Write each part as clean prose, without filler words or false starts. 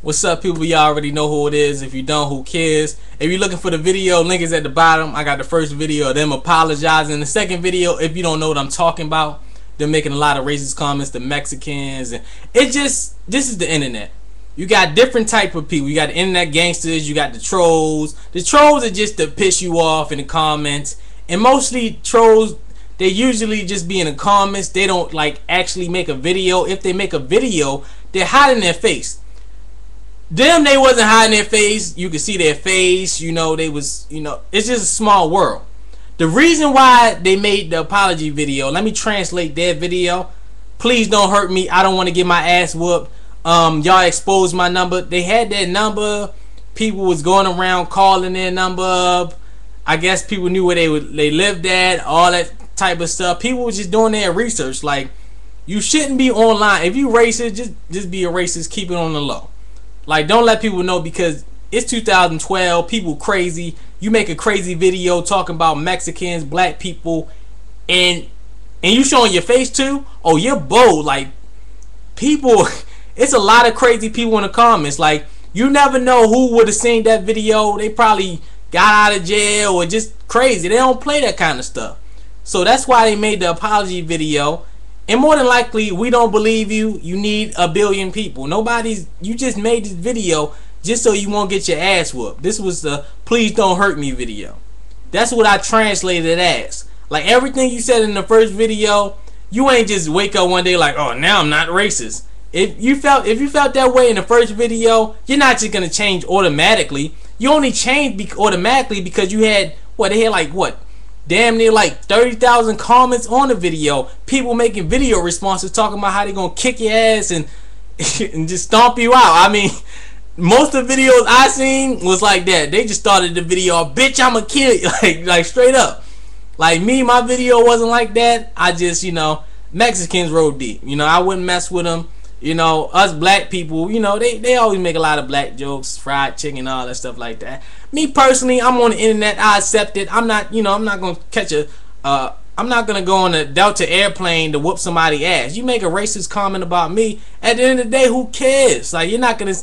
What's up, people? Y'all already know who it is. If you don't, who cares? If you're looking for the video, link is at the bottom. I got the first video of them apologizing. The second video, if you don't know what I'm talking about, they're making a lot of racist comments to Mexicans. And it just, this is the internet. You got different type of people. You got the internet gangsters. You got the trolls. The trolls are just to piss you off in the comments. And mostly trolls, they usually just be in the comments. They don't like actually make a video. If they make a video, they're hiding their face. Them, they wasn't hiding their face. You could see their face. You know, they was, you know, it's just a small world. The reason why they made the apology video, let me translate their video. Please don't hurt me. I don't want to get my ass whooped. Y'all exposed my number. They had that number. People was going around calling their number up. I guess people knew where they lived at, all that type of stuff. People was just doing their research. Like, you shouldn't be online. If you racist, just be a racist. Keep it on the low. Like, don't let people know, because it's 2012. People crazy. You make a crazy video talking about Mexicans, black people, and you showing your face too. Oh, you're bold. Like, people, it's a lot of crazy people in the comments. Like, you never know who would have seen that video. They probably got out of jail or just crazy. They don't play that kind of stuff. So that's why they made the apology video. And more than likely, we don't believe you. You need a billion people. Nobody's. You just made this video just so you won't get your ass whooped. This was the "please don't hurt me" video. That's what I translated it as. Like, everything you said in the first video, you ain't just wake up one day like, oh, now I'm not racist. If you felt that way in the first video, you're not just gonna change automatically. You only changed automatically because you had what they had, like what, damn near like 30,000 comments on the video. People making video responses talking about how they gonna kick your ass and just stomp you out. I mean, most of the videos I seen was like that. They just started the video, bitch, I'ma kill you, like straight up. Like me, my video wasn't like that. I just, you know, Mexicans rolled deep. You know, I wouldn't mess with them. You know, us black people, you know, they always make a lot of black jokes, fried chicken, all that stuff like that. Me personally, I'm on the internet. I accept it. I'm not, you know, I'm not gonna catch a, I'm not gonna go on a Delta airplane to whoop somebody's ass. You make a racist comment about me, at the end of the day, who cares? Like, you're not gonna,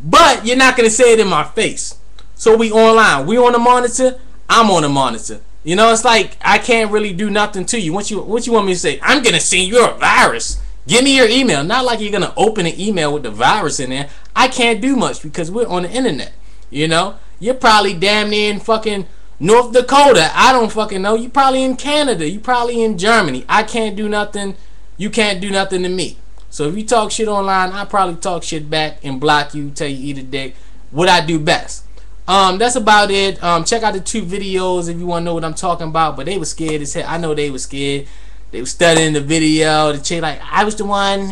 but you're not gonna say it in my face. So we online, we on the monitor. I'm on the monitor. You know, it's like I can't really do nothing to you. What you want me to say? I'm gonna send you a virus. Give me your email. Not like you're going to open an email with the virus in there. I can't do much because we're on the internet. You know? You're probably damn near in fucking North Dakota. I don't fucking know. You're probably in Canada. You're probably in Germany. I can't do nothing. You can't do nothing to me. So if you talk shit online, I probably talk shit back and block you, tell you eat a dick. What I do best. That's about it. Check out the two videos if you want to know what I'm talking about. But they were scared as hell. I know they were scared. They were studying the video. The chick like, I was the one.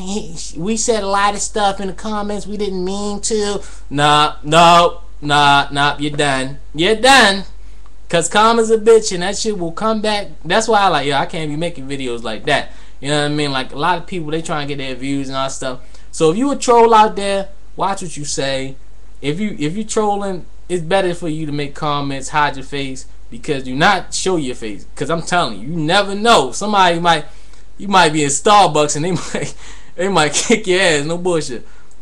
We said a lot of stuff in the comments we didn't mean to. Nah. You're done. You're done. Cause comments a bitch and that shit will come back. That's why I like, yo, I can't be making videos like that. You know what I mean? Like, a lot of people, they trying to get their views and all that stuff. So if you a troll out there, watch what you say. If you trolling, it's better for you to make comments, hide your face. Because do not show your face. Because I'm telling you, you never know. Somebody might, you might be in Starbucks and they might kick your ass. No bullshit.